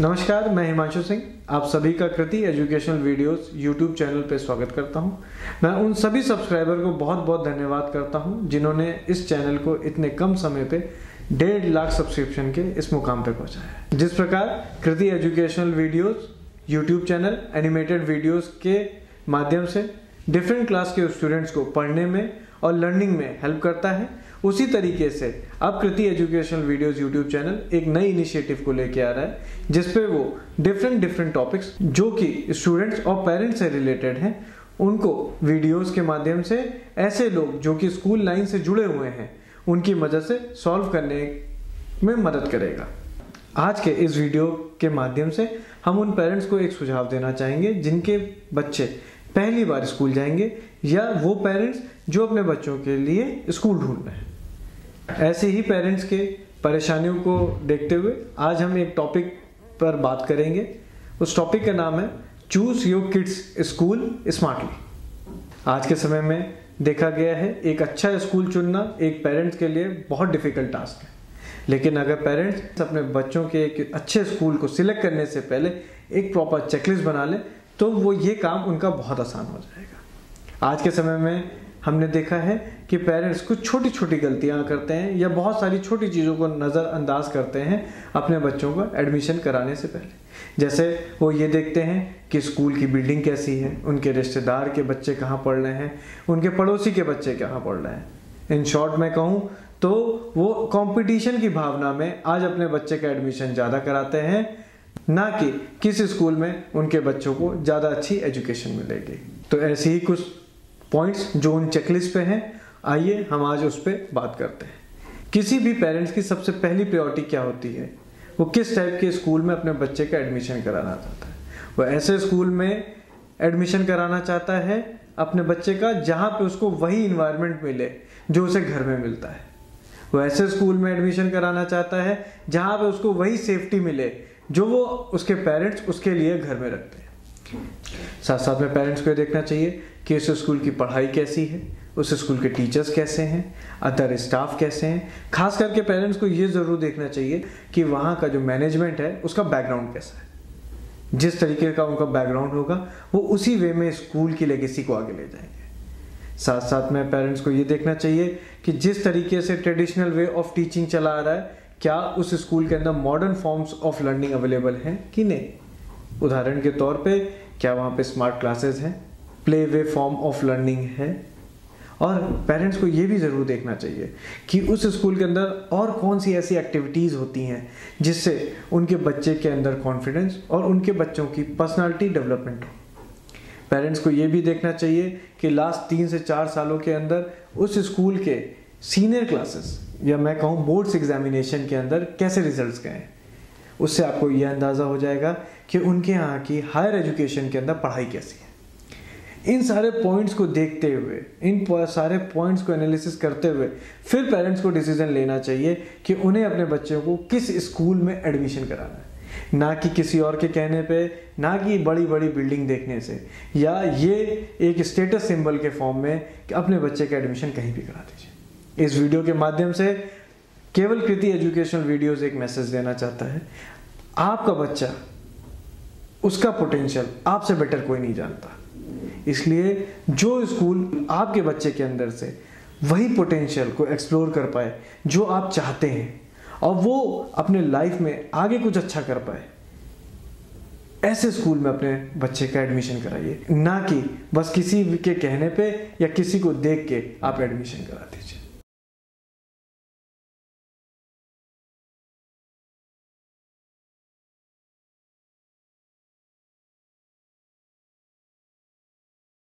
नमस्कार, मैं हिमांशु सिंह आप सभी का Kriti educational videos YouTube channel पर स्वागत करता हूं। मैं उन सभी सब्सक्राइबर को बहुत बहुत धन्यवाद करता हूं जिन्होंने इस चैनल को इतने कम समय पे 1.5 लाख सब्सक्रिप्शन के इस मुकाम पे पहुंचाया है। जिस प्रकार Kriti educational videos YouTube channel animated videos के माध्यम से डिफरेंट क्लास के स्टूडेंट्स को पढ़ने में और लर्निंग में हेल्प करता है, उसी तरीके से अब Kriti educational videos YouTube channel एक नई इनिशिएटिव को लेके आ रहा है जिसपे वो डिफरेंट टॉपिक्स जो कि स्टूडेंट्स और पेरेंट्स से रिलेटेड हैं उनको वीडियोस के माध्यम से ऐसे लोग जो कि स्कूल लाइन से जुड़े हुए हैं उनकी मदद से सॉल्व करने में मदद करेगा। आज के इस वीडियो के माध्यम से हम उन पेरेंट्स को एक सुझाव देना चाहेंगे जिनके बच्चे पहली बार स्कूल जाएंगे या वो पेरेंट्स जो अपने बच्चों के लिए स्कूल ढूंढ रहे हैं। ऐसे ही पेरेंट्स के परेशानियों को देखते हुए आज हम एक टॉपिक पर बात करेंगे। उस टॉपिक का नाम है choose your kids school smartly. आज के समय में देखा गया है एक अच्छा स्कूल चुनना एक पेरेंट्स के लिए बहुत डिफिकल्ट टास्क है, लेकिन अगर पेरेंट्स अपने बच्चों के एक अच्छे स्कूल को सिलेक्ट करने से पहले एक प्रॉपर चेकलिस्ट बना लें तो वो ये काम उनका बहुत आसान हो जाएगा। आज के समय में हमने देखा है कि पेरेंट्स कुछ छोटी छोटी गलतियां करते हैं या बहुत सारी छोटी चीज़ों को नज़रअंदाज करते हैं अपने बच्चों को एडमिशन कराने से पहले। जैसे वो ये देखते हैं कि स्कूल की बिल्डिंग कैसी है, उनके रिश्तेदार के बच्चे कहाँ पढ़ रहे हैं, उनके पड़ोसी के बच्चे कहाँ पढ़ रहे हैं। इन शॉर्ट मैं कहूँ तो वो कॉम्पिटिशन की भावना में आज अपने बच्चे का एडमिशन ज़्यादा कराते हैं, ना कि किस स्कूल में उनके बच्चों को ज़्यादा अच्छी एजुकेशन मिलेगी। तो ऐसे ही कुछ पॉइंट्स जो उन चेकलिस्ट पे हैं, आइए हम आज उस पर बात करते हैं। किसी भी पेरेंट्स की सबसे पहली प्रायोरिटी क्या होती है, वो किस टाइप के स्कूल में अपने बच्चे का एडमिशन कराना चाहता है। वो ऐसे स्कूल में एडमिशन कराना चाहता है अपने बच्चे का जहाँ पर उसको वही इन्वायरमेंट मिले जो उसे घर में मिलता है। वो ऐसे स्कूल में एडमिशन कराना चाहता है जहाँ पर उसको वही सेफ्टी मिले जो वो उसके पेरेंट्स उसके लिए घर में रखते हैं। साथ साथ में पेरेंट्स को ये देखना चाहिए कि उस स्कूल की पढ़ाई कैसी है, उस स्कूल के टीचर्स कैसे हैं, अदर स्टाफ कैसे हैं। खास करके पेरेंट्स को ये ज़रूर देखना चाहिए कि वहाँ का जो मैनेजमेंट है उसका बैकग्राउंड कैसा है। जिस तरीके का उनका बैकग्राउंड होगा वो उसी वे में स्कूल की लेगेसी को आगे ले जाएंगे। साथ साथ में पेरेंट्स को ये देखना चाहिए कि जिस तरीके से ट्रेडिशनल वे ऑफ टीचिंग चला आ रहा है, क्या उस स्कूल के अंदर modern forms of learning available हैं कि नहीं। उदाहरण के तौर पे क्या वहाँ पे स्मार्ट क्लासेस हैं, play way form of learning है। और पेरेंट्स को ये भी ज़रूर देखना चाहिए कि उस स्कूल के अंदर और कौन सी ऐसी एक्टिविटीज़ होती हैं जिससे उनके बच्चे के अंदर कॉन्फिडेंस और उनके बच्चों की पर्सनालिटी डेवलपमेंट हो। पेरेंट्स को ये भी देखना चाहिए कि लास्ट 3 से 4 सालों के अंदर उस स्कूल के सीनियर क्लासेस या मैं कहूँ बोर्ड्स एग्जामिनेशन के अंदर कैसे रिजल्ट्स गए हैं। उससे आपको यह अंदाज़ा हो जाएगा कि उनके यहाँ की हायर एजुकेशन के अंदर पढ़ाई कैसी है। इन सारे पॉइंट्स को देखते हुए, इन सारे पॉइंट्स को एनालिसिस करते हुए फिर पेरेंट्स को डिसीजन लेना चाहिए कि उन्हें अपने बच्चों को किस स्कूल में एडमिशन कराना है, ना कि किसी और के कहने पे, ना कि बड़ी बड़ी बिल्डिंग देखने से या ये एक स्टेटस सिंबल के फॉर्म में कि अपने बच्चे का एडमिशन कहीं भी करा दीजिए। इस वीडियो के माध्यम से केवल कृति एजुकेशनल वीडियोस एक मैसेज देना चाहता है, आपका बच्चा उसका पोटेंशियल आपसे बेटर कोई नहीं जानता। इसलिए जो स्कूल आपके बच्चे के अंदर से वही पोटेंशियल को एक्सप्लोर कर पाए जो आप चाहते हैं और वो अपने लाइफ में आगे कुछ अच्छा कर पाए, ऐसे स्कूल में अपने बच्चे का एडमिशन कराइए, ना कि बस किसी के कहने पे या किसी को देख के आप एडमिशन करा दीजिए।